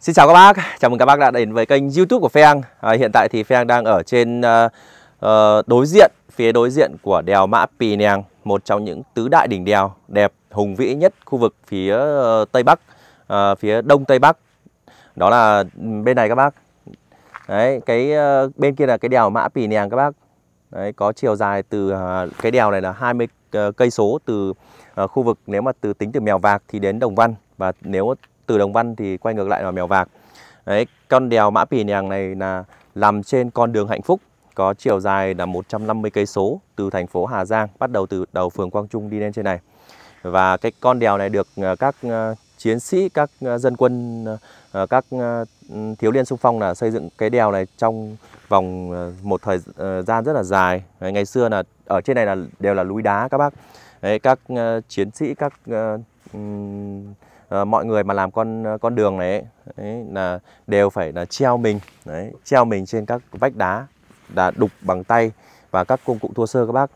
Xin chào các bác, chào mừng các bác đã đến với kênh YouTube của Pheng. Hiện tại thì Pheng đang ở trên phía đối diện của đèo Mã Pì Lèng, một trong những tứ đại đỉnh đèo đẹp hùng vĩ nhất khu vực phía Tây Bắc, phía Đông Tây Bắc. Đó là bên này các bác. Đấy, cái bên kia là cái đèo Mã Pì Lèng các bác. Đấy, có chiều dài từ cái đèo này là 20 cây số từ khu vực, nếu mà tính từ Mèo Vạc thì đến Đồng Văn, và nếu từ Đồng Văn thì quay ngược lại là Mèo Vạc. Đấy, con đèo Mã Pì Lèng này là nằm trên con đường hạnh phúc, có chiều dài là 150 cây số từ thành phố Hà Giang, bắt đầu từ đầu phường Quang Trung đi lên trên này. Và cái con đèo này được các chiến sĩ, các dân quân, các thiếu niên xung phong là xây dựng cái đèo này trong vòng một thời gian rất là dài. Đấy, ngày xưa là ở trên này là đều là núi đá các bác. Đấy, các chiến sĩ, các mọi người mà làm con đường này ấy, là đều phải là treo mình trên các vách đá, là đục bằng tay và các công cụ thô sơ các bác.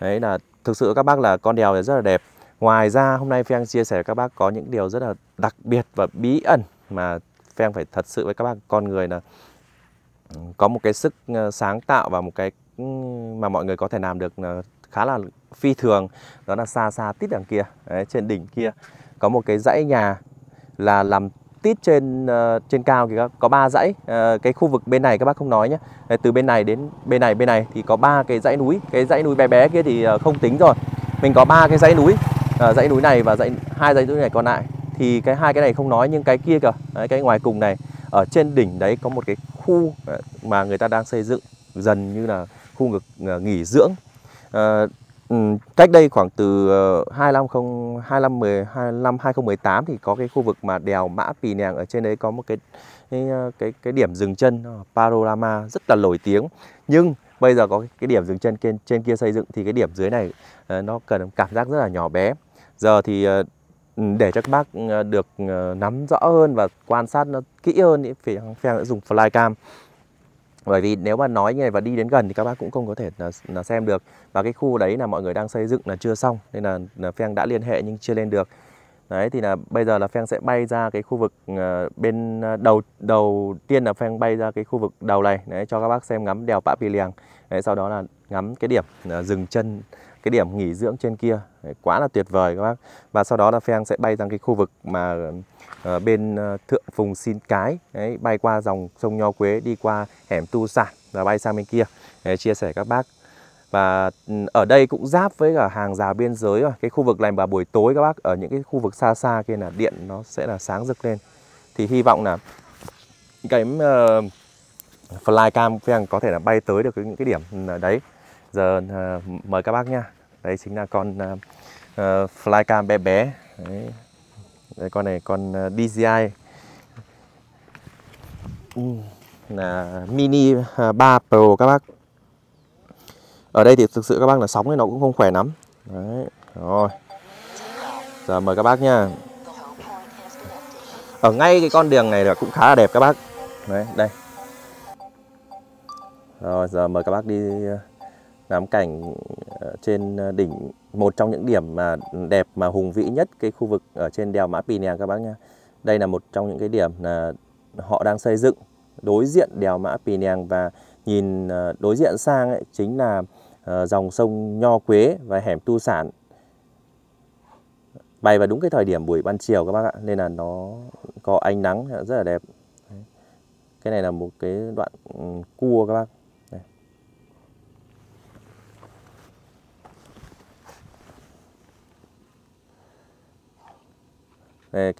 Đấy, là thực sự các bác là con đèo này rất là đẹp. Ngoài ra hôm nay Pheng chia sẻ với các bác có những điều rất là đặc biệt và bí ẩn mà Pheng phải thật sự với các bác. Con người là có một cái sức sáng tạo và một cái mà mọi người có thể làm được là khá là phi thường. Đó là xa xa tít đằng kia, đấy, trên đỉnh kia có một cái dãy nhà là làm tít trên cao thì có 3 dãy. Cái khu vực bên này các bác không nói nhé. Từ bên này đến bên này thì có 3 cái dãy núi. Cái dãy núi bé kia thì không tính rồi. Mình có 3 cái dãy núi. Dãy núi này và hai dãy núi này còn lại thì cái hai cái này không nói, nhưng cái kia kìa, đấy, cái ngoài cùng này ở trên đỉnh đấy có một cái khu mà người ta đang xây dựng dần như là khu vực nghỉ dưỡng. Cách đây khoảng từ 2018 thì có cái khu vực mà đèo Mã Pì Lèng, ở trên đấy có một cái điểm dừng chân panorama rất là nổi tiếng, nhưng bây giờ có cái điểm dừng chân trên kia xây dựng thì cái điểm dưới này nó cần cảm giác rất là nhỏ bé. Giờ thì để cho các bác được nắm rõ hơn và quan sát nó kỹ hơn thì Pheng đã dùng flycam. Bởi vì nếu mà nói như này và đi đến gần thì các bác cũng không có thể là xem được. Và cái khu đấy là mọi người đang xây dựng là chưa xong, nên là Pheng đã liên hệ nhưng chưa lên được. Đấy, thì là bây giờ là Pheng sẽ bay ra cái khu vực bên đầu tiên là Pheng bay ra cái khu vực đầu này, đấy, cho các bác xem ngắm đèo Mã Pì Lèng. Đấy, sau đó là ngắm cái điểm dừng chân, cái điểm nghỉ dưỡng trên kia. Đấy, quá là tuyệt vời các bác. Và sau đó là Pheng sẽ bay sang cái khu vực mà bên Thượng Phùng Xín Cái. Đấy, bay qua dòng sông Nho Quế, đi qua hẻm Tu Sản và bay sang bên kia. Đấy, chia sẻ các bác. Và ở đây cũng giáp với cả hàng rào biên giới rồi. Cái khu vực này vào buổi tối các bác, ở những cái khu vực xa xa kia là điện nó sẽ là sáng rực lên. Thì hy vọng là cái flycam Pheng có thể là bay tới được những cái điểm đấy. Giờ mời các bác nha. Đấy chính là con flycam bé. Đấy. Đấy, con này con DJI là Mini 3 Pro các bác. Ở đây thì thực sự các bác là sóng này nó cũng không khỏe lắm. Đấy, rồi. Giờ mời các bác nha. Ở ngay cái con đường này là cũng khá là đẹp các bác. Đấy, đây. Rồi, giờ mời các bác đi ngắm cảnh trên đỉnh, một trong những điểm mà đẹp mà hùng vĩ nhất cái khu vực ở trên đèo Mã Pì Lèng các bác nha. Đây là một trong những cái điểm là họ đang xây dựng đối diện đèo Mã Pì Lèng, và nhìn đối diện sang ấy, chính là dòng sông Nho Quế và hẻm Tu Sản. Bay vào đúng cái thời điểm buổi ban chiều các bác ạ, nên là nó có ánh nắng rất là đẹp. Cái này là một cái đoạn cua các bác. Đây,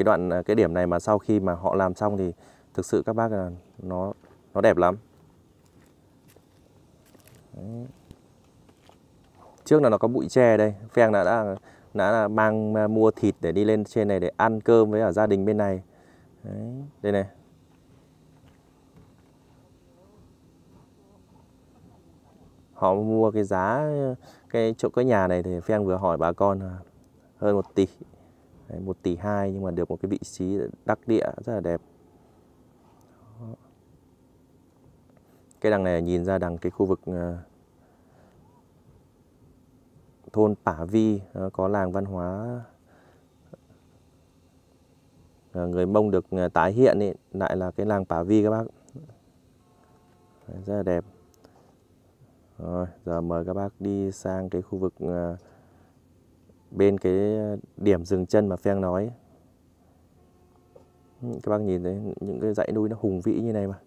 cái điểm này mà sau khi mà họ làm xong thì thực sự các bác là nó đẹp lắm. Đấy. Trước là nó có bụi tre đây. Pheng đã mang mua thịt để đi lên trên này để ăn cơm với ở gia đình bên này. Đấy. Đây này. Họ mua cái giá cái chỗ cái nhà này thì Pheng vừa hỏi bà con hơn 1 tỷ. 1,2 tỷ, nhưng mà được một cái vị trí đắc địa rất là đẹp. Cái đằng này nhìn ra đằng cái khu vực thôn Pả Vi, có làng văn hóa người Mông được tái hiện ấy, lại là cái làng Pả Vi các bác. Rất là đẹp. Rồi, giờ mời các bác đi sang cái khu vực bên cái điểm dừng chân mà Pheng nói. Các bác nhìn thấy những cái dãy núi nó hùng vĩ như này mà.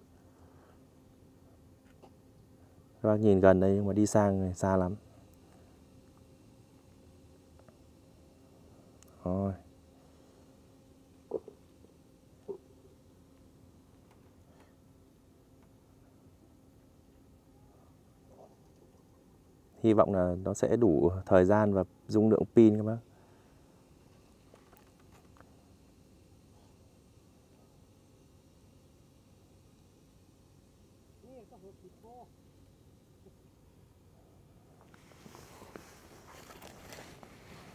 Các bác nhìn gần đây nhưng mà đi sang xa lắm. Rồi. Hy vọng là nó sẽ đủ thời gian và dung lượng pin các bác.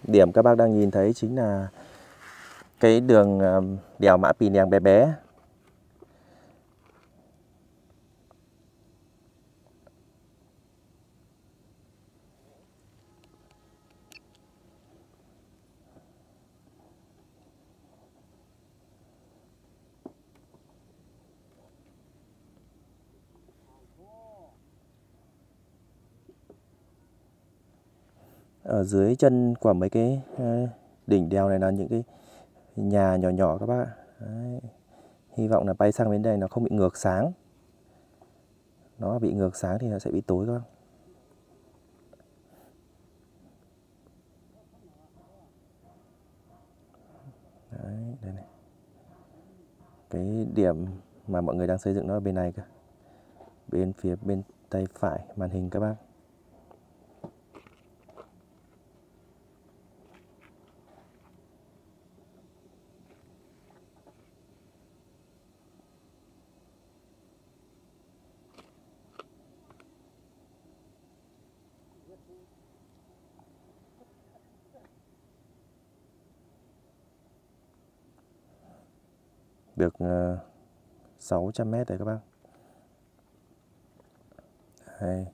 Điểm các bác đang nhìn thấy chính là cái đường đèo Mã Pì Lèng bé bé. Ở dưới chân của mấy cái đỉnh đèo này là những cái nhà nhỏ nhỏ các bác ạ. Đấy. Hy vọng là bay sang bên đây nó không bị ngược sáng. Nó bị ngược sáng thì nó sẽ bị tối các bác. Đấy, đây này. Cái điểm mà mọi người đang xây dựng nó ở bên này cơ. Bên phía bên tay phải màn hình các bác. Được 600 mét rồi các bác. Đây.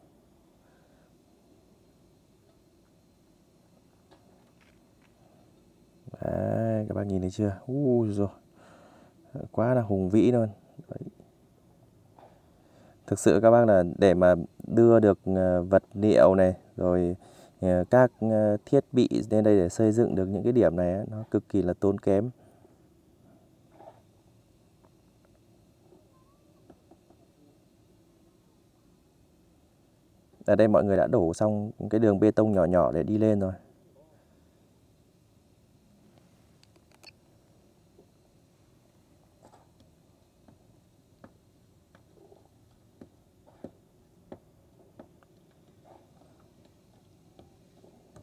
Đấy, các bác nhìn thấy chưa? Ui giời, quá là hùng vĩ luôn. Đấy. Thực sự các bác là để mà đưa được vật liệu này rồi các thiết bị lên đây để xây dựng được những cái điểm này nó cực kỳ là tốn kém. Ở đây mọi người đã đổ xong cái đường bê tông nhỏ nhỏ để đi lên rồi.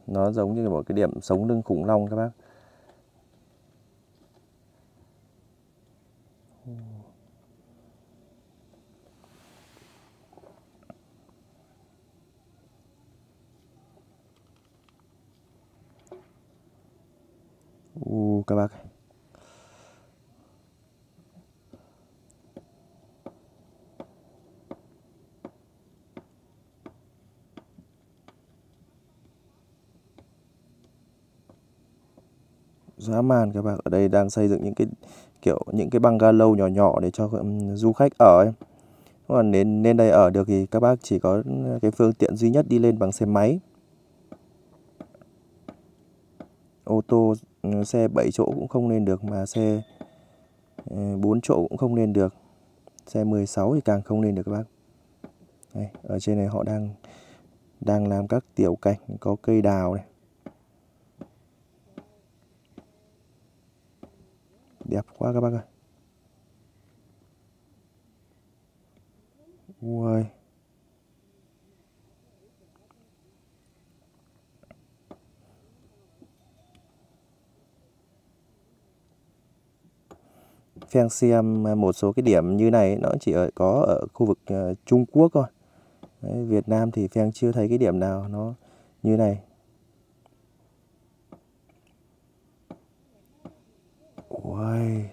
Nó giống như một cái điểm sống lưng khủng long các bác. Các bác. Dã man các bác, ở đây đang xây dựng những cái kiểu những cái bungalow nhỏ nhỏ để cho du khách ở. Còn nên đây ở được thì các bác chỉ có cái phương tiện duy nhất đi lên bằng xe máy. Ô tô xe 7 chỗ cũng không lên được mà xe 4 chỗ cũng không lên được. Xe 16 thì càng không lên được các bác. Đây, ở trên này họ đang làm các tiểu cảnh, có cây đào này. Đẹp quá các bác ơi. Ui. Pheng xem một số cái điểm như này nó chỉ có ở khu vực Trung Quốc thôi. Đấy, Việt Nam thì Pheng chưa thấy cái điểm nào nó như này. Ôi.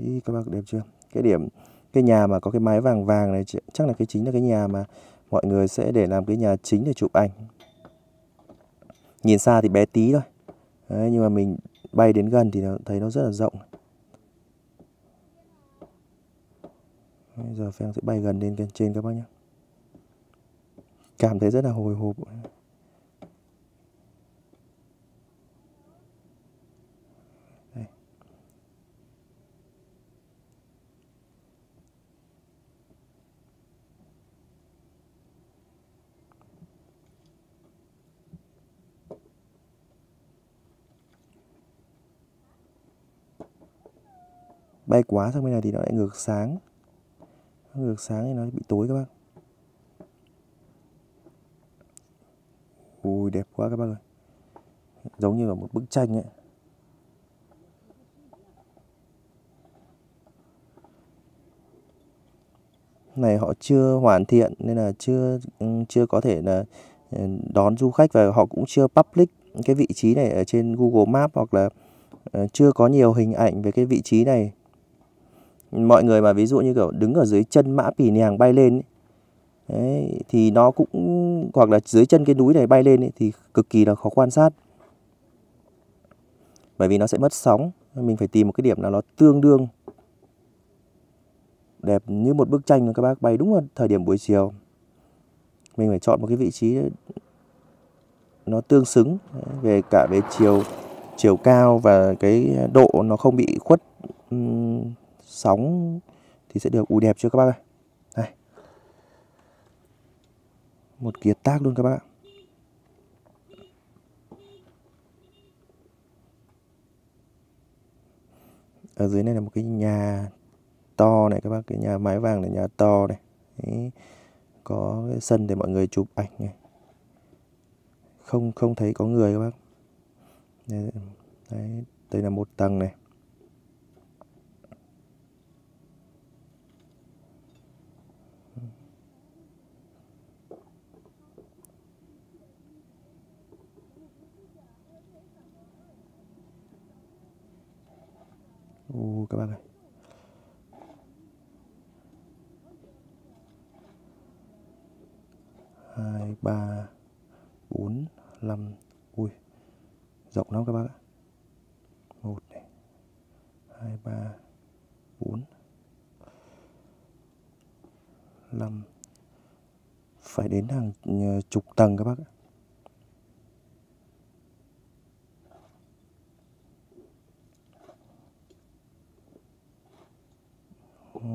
Ý, các bác đẹp chưa? Cái điểm, cái nhà mà có cái mái vàng vàng này chắc là cái chính là cái nhà mà mọi người sẽ để làm cái nhà chính để chụp ảnh. Nhìn xa thì bé tí thôi. Đấy, nhưng mà mình bay đến gần thì nó, thấy nó rất là rộng. Bây giờ Pheng sẽ bay gần lên trên các bác nhé. Cảm thấy rất là hồi hộp. Đây. Bay quá sang bên này thì nó lại ngược sáng. Ngược sáng thì nó bị tối các bác. Ui đẹp quá các bác ơi. Giống như là một bức tranh ấy. Này họ chưa hoàn thiện nên là chưa có thể là đón du khách, và họ cũng chưa public cái vị trí này ở trên Google Maps, hoặc là chưa có nhiều hình ảnh về cái vị trí này. Mọi người mà ví dụ như kiểu đứng ở dưới chân Mã Pì Lèng bay lên ấy, đấy, thì nó cũng, hoặc là dưới chân cái núi này bay lên ấy, thì cực kỳ là khó quan sát, bởi vì nó sẽ mất sóng. Mình phải tìm một cái điểm nào nó tương đương. Đẹp như một bức tranh các bác, bay đúng vào thời điểm buổi chiều. Mình phải chọn một cái vị trí nó tương xứng về cả về chiều cao và cái độ nó không bị khuất sóng thì sẽ được. Ui đẹp chưa các bác ơi. Đây. Một kiệt tác luôn các bác ạ. Ở dưới này là một cái nhà to này các bác, cái nhà mái vàng là nhà to này. Đấy. Có cái sân để mọi người chụp ảnh này. Không thấy có người các bác. Đấy, đây là một tầng này. Các bác ơi. Hai, ba, bốn, năm. Ui, rộng lắm các bác ạ. Một này, hai, ba, bốn, năm. Phải đến hàng chục tầng các bác ạ.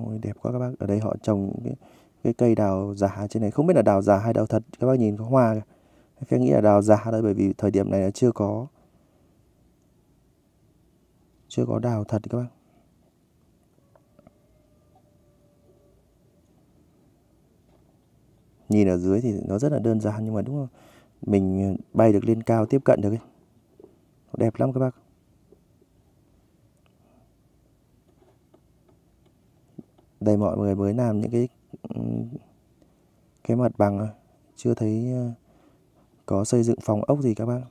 Ôi, đẹp quá các bác. Ở đây họ trồng cái cây đào giả trên này. Không biết là đào giả hay đào thật. Các bác nhìn có hoa kìa. Pheng nghĩ là đào giả thôi, bởi vì thời điểm này là chưa có đào thật các bác. Nhìn ở dưới thì nó rất là đơn giản, nhưng mà đúng không? Mình bay được lên cao, tiếp cận được ấy. Đẹp lắm các bác. Đây mọi người mới làm những cái mặt bằng, chưa thấy có xây dựng phòng ốc gì các bác.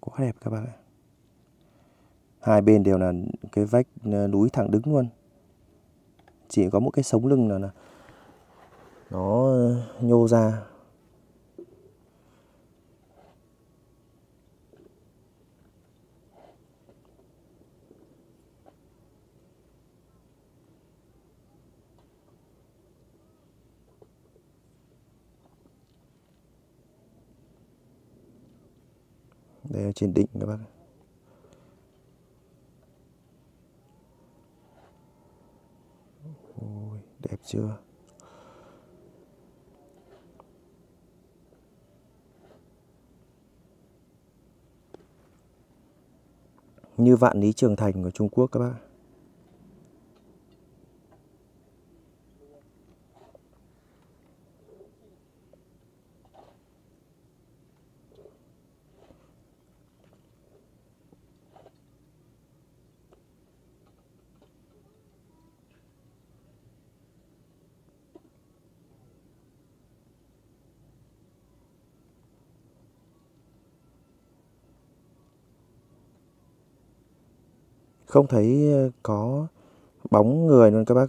Quá đẹp các bác ạ. Hai bên đều là cái vách núi thẳng đứng luôn. Chỉ có một cái sống lưng là nó nhô ra. Đây là trên đỉnh các bác. Đẹp chưa? Như vạn lý trường thành của Trung Quốc các bác. không thấy có bóng người luôn các bác.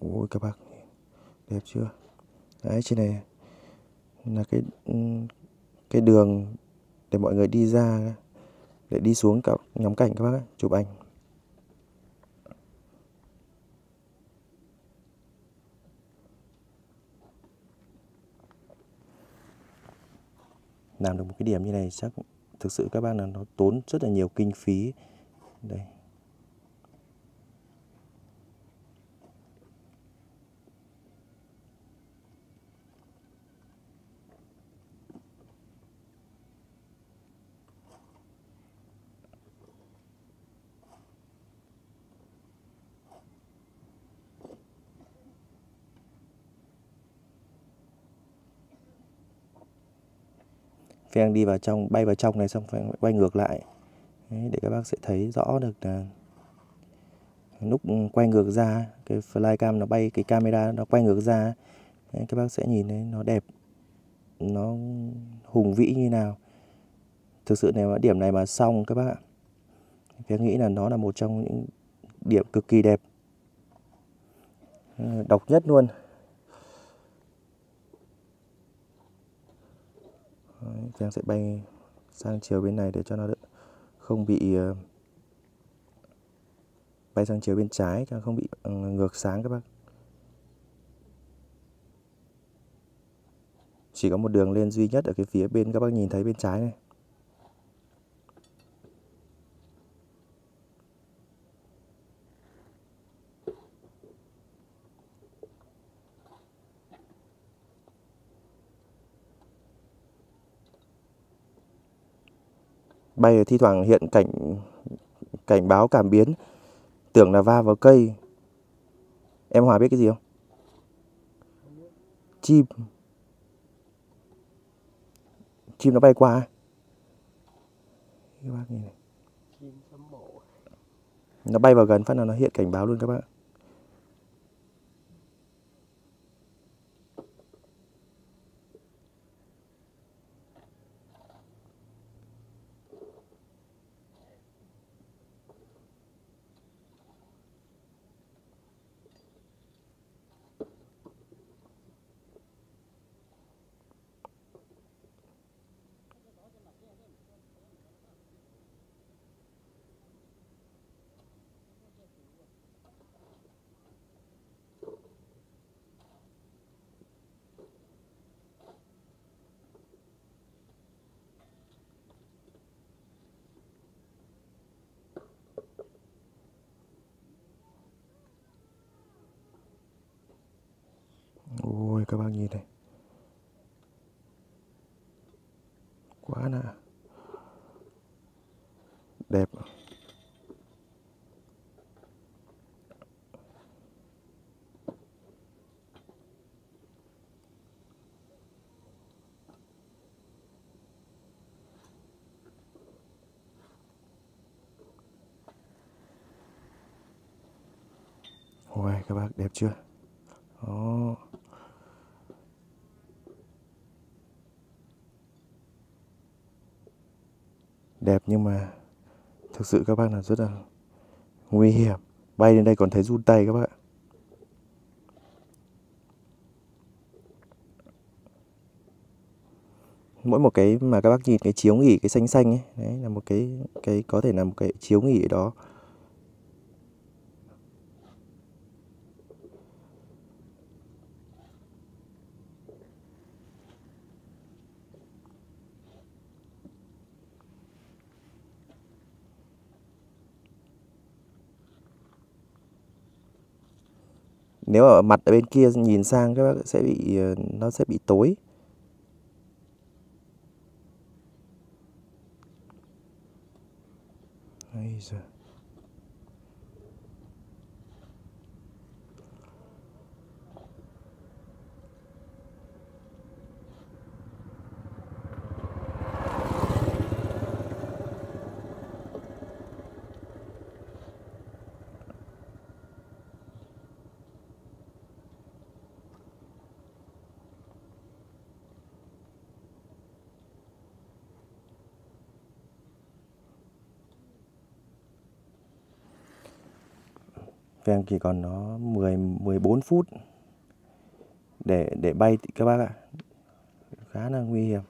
Ôi các bác, đẹp chưa? Đấy, trên này là cái đường để mọi người đi ra để đi xuống cả ngắm cảnh các bác ấy, chụp ảnh. Làm được một cái điểm như này chắc thực sự các bác là nó tốn rất là nhiều kinh phí. Đây. Pheng đi vào trong, bay vào trong này xong Pheng quay ngược lại. Đấy, để các bác sẽ thấy rõ được là lúc quay ngược ra, cái flycam nó bay, cái camera nó quay ngược ra. Đấy, các bác sẽ nhìn thấy nó đẹp, nó hùng vĩ như nào. Thực sự nếu điểm này mà xong các bác ạ, Pheng nghĩ là nó là một trong những điểm cực kỳ đẹp, độc nhất luôn. Pheng sẽ bay sang chiều bên này để cho nó không bị bay sang chiều bên trái, cho nó không bị ngược sáng các bác. Chỉ có một đường lên duy nhất ở cái phía bên các bác nhìn thấy bên trái này. Bay thi thoảng hiện cảnh báo cảm biến, tưởng là va vào cây. Em Hòa biết cái gì không? Chim. Chim nó bay qua. Các bác nhìn này. Nó bay vào gần phát là nó hiện cảnh báo luôn các bác. Các bác nhìn này, quá là đẹp. Ôi các bác đẹp chưa? Đó. Đẹp nhưng mà thực sự các bác là rất là nguy hiểm. Bay đến đây còn thấy run tay các bác ạ. Mỗi một cái mà các bác nhìn cái chiếu nghỉ cái xanh xanh ấy, đấy là một cái có thể là một cái chiếu nghỉ ở đó. Nếu ở mặt ở bên kia nhìn sang các bác sẽ bị, nó sẽ bị tối. Đấy giờ. Pheng chỉ còn nó 10-14 phút để bay các bác ạ. Khá là nguy hiểm.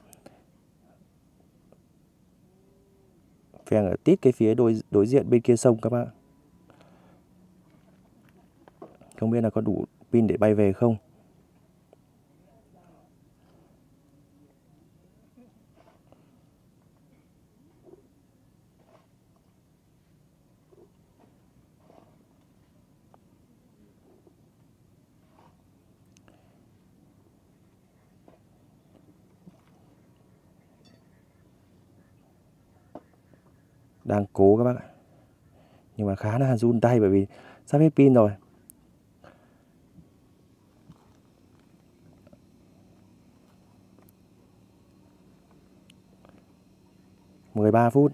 Pheng ở tít cái phía đối diện bên kia sông các bác. Không biết là có đủ pin để bay về không. Đang cố các bác ạ. Nhưng mà khá là run tay bởi vì sắp hết pin rồi. Phút.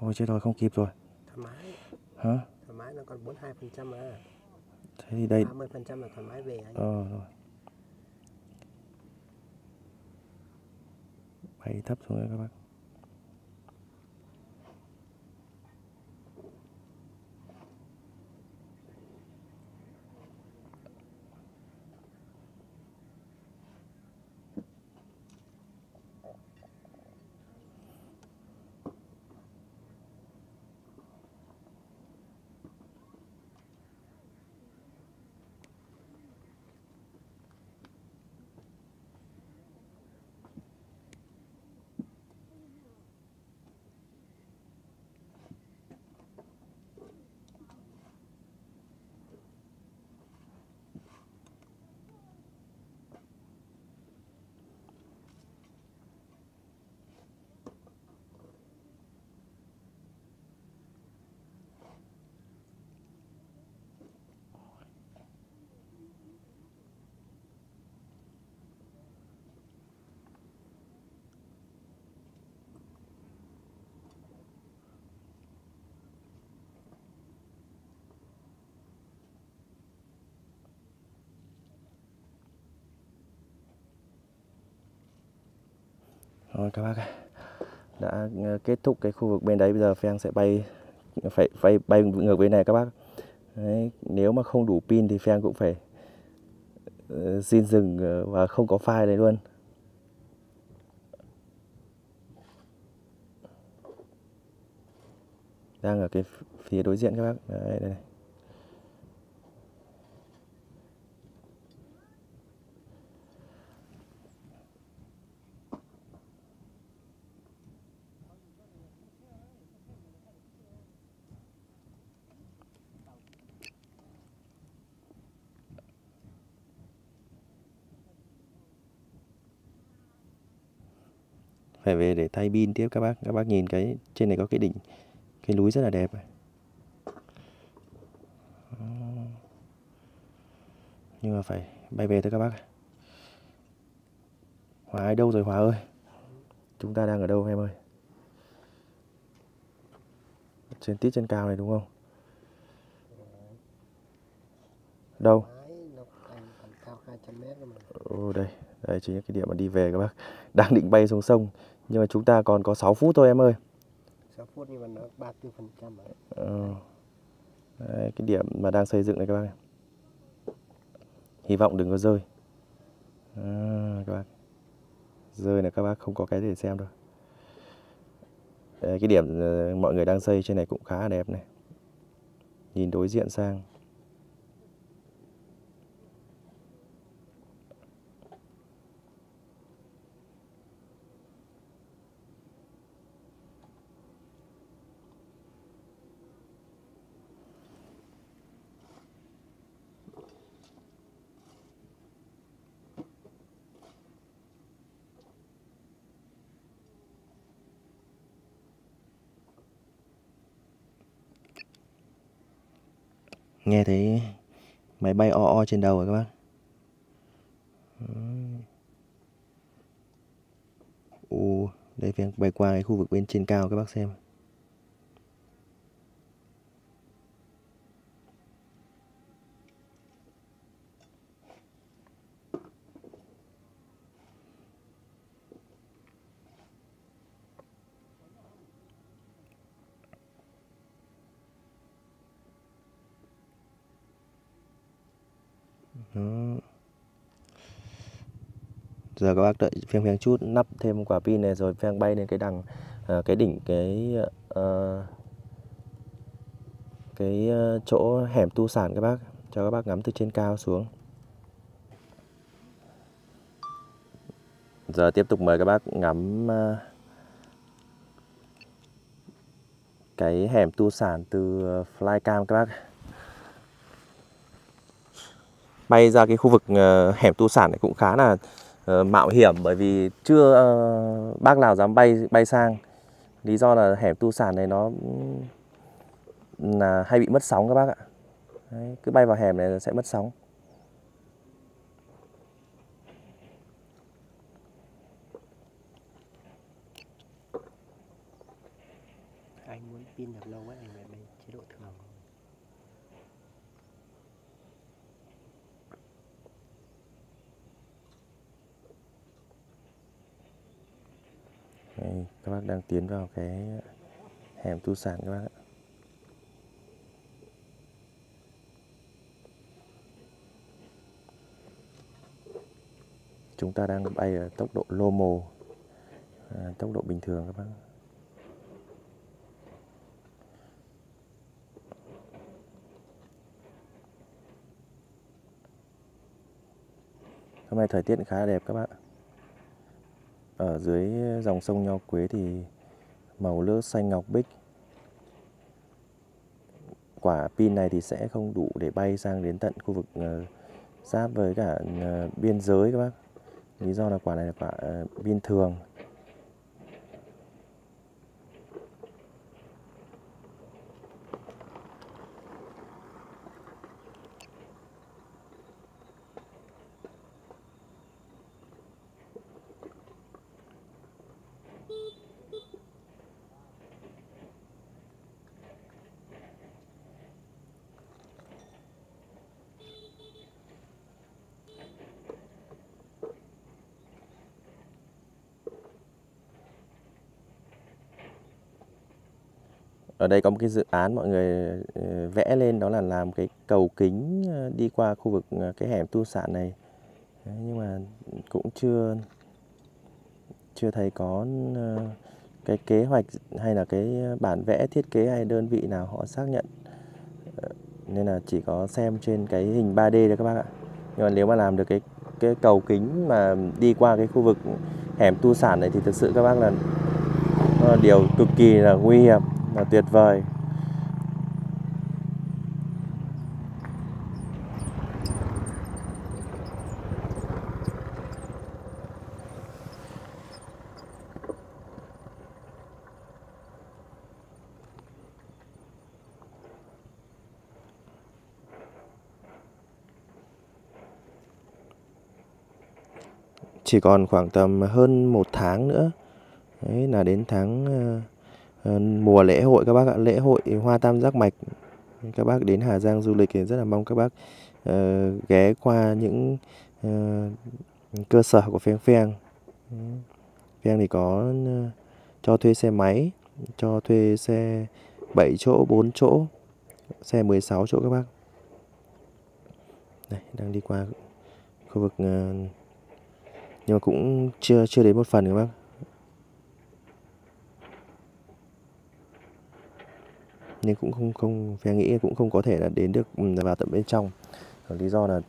Ôi chết rồi, không kịp rồi. Thoải mái. Hả? Thoải mái nó còn 42% à. Thế thì đây 30% là thoải mái về anh. Rồi. Bay thấp xuống đấy các bác. Rồi các bác đã kết thúc cái khu vực bên đấy, bây giờ Pheng sẽ phải bay ngược bên này các bác. Đấy, nếu mà không đủ pin thì Pheng cũng phải xin dừng và không có file đấy luôn. Đang ở cái phía đối diện các bác. Đấy, đây này. Phải về để thay pin tiếp các bác. Các bác nhìn cái trên này có cái đỉnh, cái núi rất là đẹp. Nhưng mà phải bay về thôi các bác. Hòa ở đâu rồi Hòa ơi? Chúng ta đang ở đâu em ơi? Trên tít trên cao này đúng không? Đâu? Ồ đây, đây chính là cái điểm mà đi về các bác. Đang định bay xuống sông. Nhưng mà chúng ta còn có 6 phút thôi em ơi. 6 phút nhưng mà nó 34% rồi. Đấy, cái điểm mà đang xây dựng này các bác. Hy vọng đừng có rơi. Các bác. Rơi là các bác không có cái để xem đâu. Đấy, cái điểm mọi người đang xây trên này cũng khá là đẹp này. Nhìn đối diện sang. Nghe thấy máy bay o o trên đầu rồi các bác. Đây Pheng bay qua cái khu vực bên trên cao các bác xem. Đó. Giờ các bác đợi Pheng chút, nắp thêm quả pin này rồi Pheng bay lên cái đằng cái đỉnh cái chỗ hẻm Tu Sản các bác, cho các bác ngắm từ trên cao xuống. Giờ tiếp tục mời các bác ngắm cái hẻm Tu Sản từ flycam các bác. Bay ra cái khu vực hẻm Tu Sản này cũng khá là mạo hiểm, bởi vì chưa bác nào dám bay sang. Lý do là hẻm Tu Sản này nó là hay bị mất sóng các bác ạ. Đấy, cứ bay vào hẻm này là sẽ mất sóng. Anh muốn pin được lâu ấy, anh phải bày chế độ thường. Đây, các bác đang tiến vào cái hẻm Tu Sản các bác ạ. Chúng ta đang bay ở tốc độ lô mồ, tốc độ bình thường các bác. Hôm nay thời tiết khá đẹp các bạn. Ở dưới dòng sông Nho Quế thì màu lỡ xanh ngọc bích. Quả pin này thì sẽ không đủ để bay sang đến tận khu vực giáp với cả biên giới các bác. Lý do là quả này là quả pin thường. Ở đây có một cái dự án mọi người vẽ lên, đó là làm cái cầu kính đi qua khu vực cái hẻm Tu Sản này. Đấy, nhưng mà cũng chưa thấy có cái kế hoạch hay là cái bản vẽ thiết kế hay đơn vị nào họ xác nhận. Nên là chỉ có xem trên cái hình 3D thôi các bác ạ. Nhưng mà nếu mà làm được cái cầu kính mà đi qua cái khu vực hẻm Tu Sản này thì thực sự các bác là điều cực kỳ là nguy hiểm. Là tuyệt vời. Chỉ còn khoảng tầm hơn 1 tháng nữa. Đấy là đến tháng mùa lễ hội các bác ạ, lễ hội hoa tam giác mạch. Các bác đến Hà Giang du lịch thì rất là mong các bác ghé qua những cơ sở của Pheng Pheng. Pheng thì có cho thuê xe máy, cho thuê xe 7 chỗ, 4 chỗ, xe 16 chỗ các bác. Đây, đang đi qua khu vực nhưng mà cũng chưa đến một phần các bác. Nhưng cũng không Pheng nghĩ cũng không có thể là đến được vào tận bên trong. Lý do là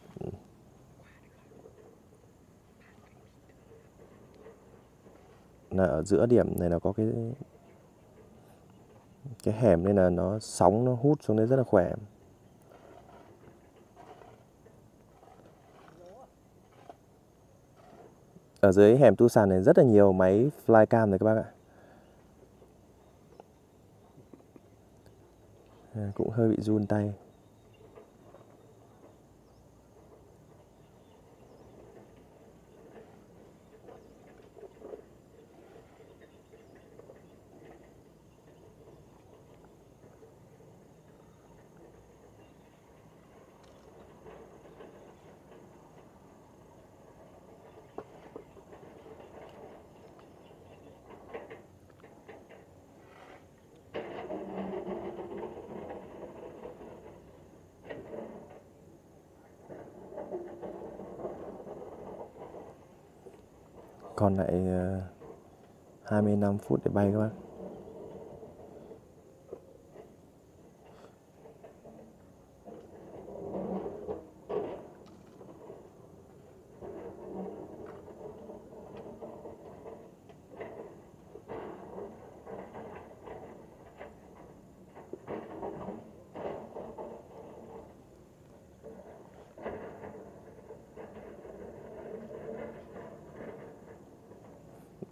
ở giữa điểm này là có cái hẻm, nên là nó sóng nó hút xuống đấy rất là khỏe. Ở dưới hẻm Tu Sản này rất là nhiều máy flycam này các bác ạ. Cũng hơi bị run tay. còn lại 25 phút để bay các bác.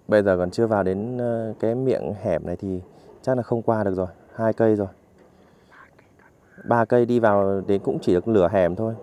Bây giờ còn chưa vào đến cái miệng hẻm này thì chắc là không qua được rồi. 2 cây rồi, 3 cây đi vào đến cũng chỉ được nửa hẻm thôi.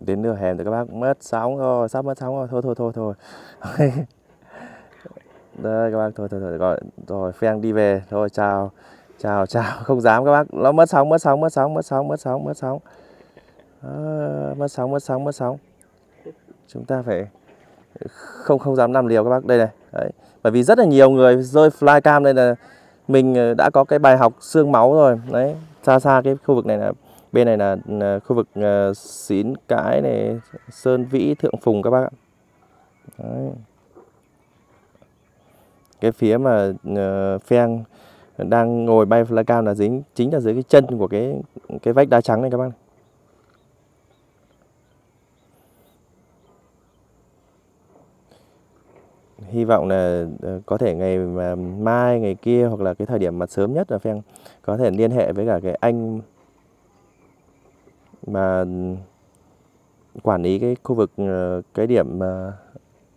Đến nửa hẻm rồi các bác, mất sóng rồi, sắp mất sóng rồi, thôi. Đây các bác, thôi, rồi Pheng đi về, thôi chào, không dám các bác, nó mất sóng. Chúng ta phải không dám làm liều các bác, đây này, đấy. Bởi vì rất là nhiều người rơi flycam đây là mình đã có cái bài học xương máu rồi, đấy, xa cái khu vực này là. Bên này là khu vực Xín Cái này, Sơn Vĩ, Thượng Phùng các bác ạ. Đấy. Cái phía mà Pheng đang ngồi bay flycam là dính chính là dưới cái chân của cái vách đá trắng này các bác. Hy vọng là có thể ngày mà mai, ngày kia hoặc là cái thời điểm mà sớm nhất là Pheng có thể liên hệ với cả cái anh mà quản lý cái khu vực, cái điểm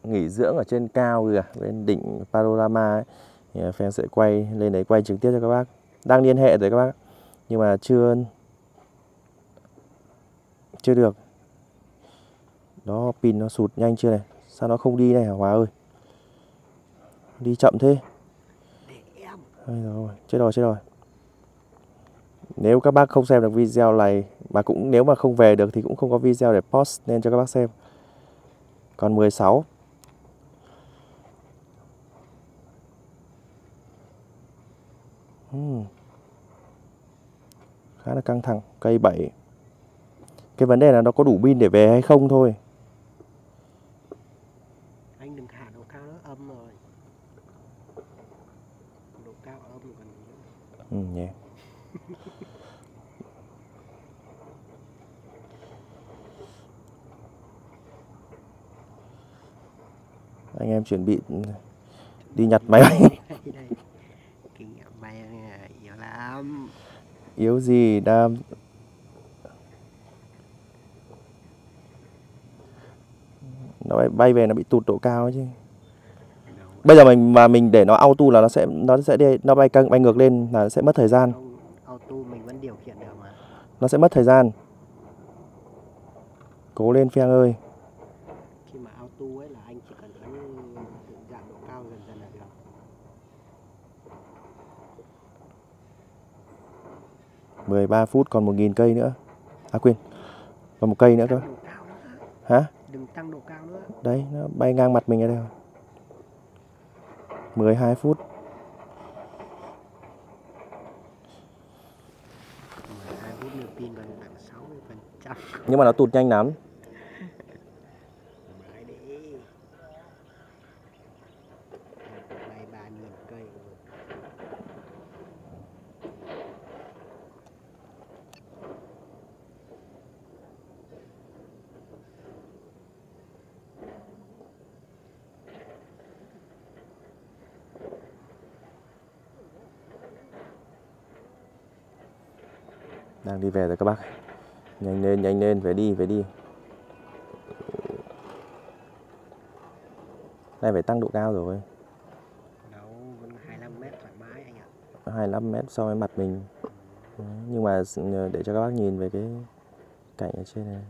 nghỉ dưỡng ở trên cao kìa, bên đỉnh Panorama ấy, thì Pheng sẽ quay lên đấy, quay trực tiếp cho các bác. Đang liên hệ rồi các bác, nhưng mà chưa được. Đó, pin nó sụt nhanh chưa này, sao nó không đi này hả Hòa ơi? Đi chậm thế. Ôi dồi ôi, chết rồi. Nếu các bác không xem được video này, mà cũng nếu mà không về được thì cũng không có video để post nên cho các bác xem. Còn 16. Khá là căng thẳng, cây 7. Cái vấn đề là nó có đủ pin để về hay không thôi. Anh đừng thả độ cao, nó âm rồi. Độ cao âm rồi còn gì nữa. Yeah. Anh em chuẩn bị đi nhặt máy bay. Yếu lắm. Yếu gì đam. Nó bay về nó bị tụt độ cao ấy chứ. Bây giờ mình để nó auto là nó sẽ bay ngược lên là nó sẽ mất thời gian. Auto mình vẫn điều khiển được mà. Nó sẽ mất thời gian. Cố lên Pheng ơi. Được. 13 phút còn 1.000 cây nữa. À quên. Còn 1 cây nữa cơ. Hả? Đừng tăng độ cao nữa. Đấy, nó bay ngang mặt mình ở đây rồi. 12 phút. 12 phút được pin bằng 60%. Nhưng mà nó tụt nhanh lắm. Đang đi về rồi các bác. Nhanh lên, về đi. Này phải tăng độ cao rồi. Đâu, 25 mét thoải mái anh ạ. 25 mét so với mặt mình. Ừ. Nhưng mà để cho các bác nhìn về cái cảnh ở trên này.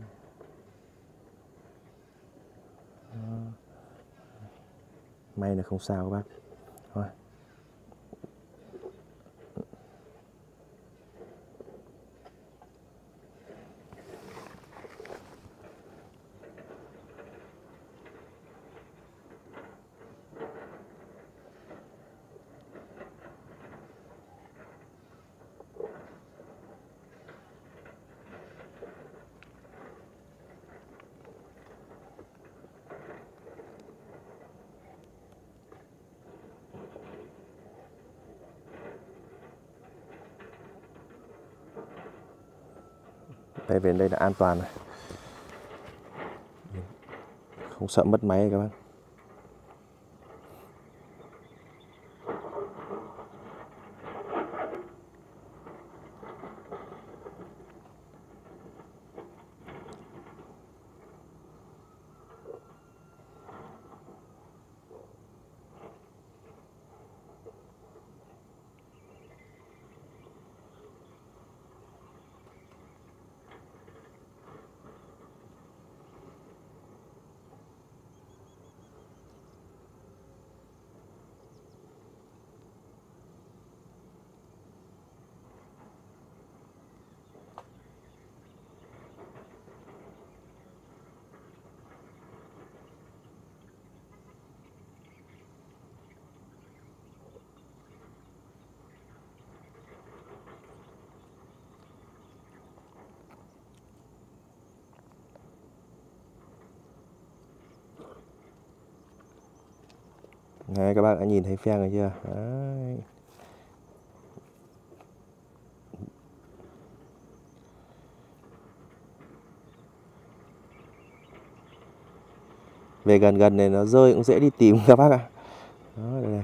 May là không sao các bác. Thôi. Đây, về đây là an toàn này. Không sợ mất máy các bạn. Đấy, các bác đã nhìn thấy Pheng rồi chưa? Đấy. Về gần này nó rơi cũng dễ đi tìm các bác ạ. Đó, đây này.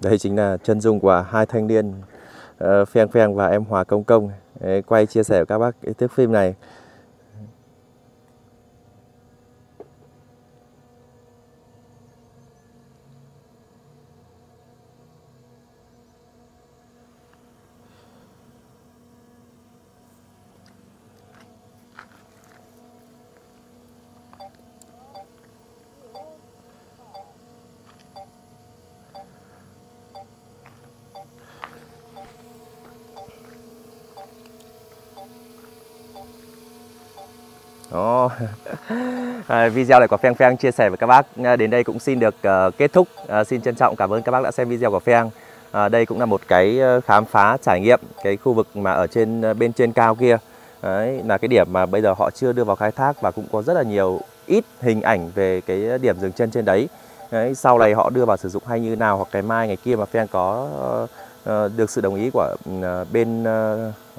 Đây chính là chân dung của hai thanh niên Pheng và em Hòa Công quay chia sẻ với các bác cái thước phim này. Oh. Video này của Pheng chia sẻ với các bác đến đây cũng xin được kết thúc. Xin trân trọng cảm ơn các bác đã xem video của Pheng. Đây cũng là một cái khám phá trải nghiệm cái khu vực mà ở trên bên trên cao kia. Đấy, là cái điểm mà bây giờ họ chưa đưa vào khai thác và cũng có rất là nhiều ít hình ảnh về cái điểm dừng chân trên đấy. Đấy, sau này họ đưa vào sử dụng hay như nào hoặc cái mai ngày kia mà Pheng có được sự đồng ý của bên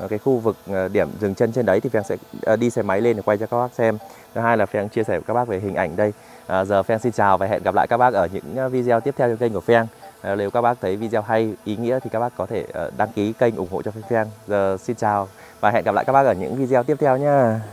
cái khu vực điểm dừng chân trên đấy thì Pheng sẽ đi xe máy lên để quay cho các bác xem. Thứ hai là Pheng chia sẻ với các bác về hình ảnh đây. Giờ Pheng xin chào và hẹn gặp lại các bác ở những video tiếp theo trên kênh của Pheng. Nếu các bác thấy video hay, ý nghĩa thì các bác có thể đăng ký kênh ủng hộ cho Pheng. Giờ xin chào và hẹn gặp lại các bác ở những video tiếp theo nha.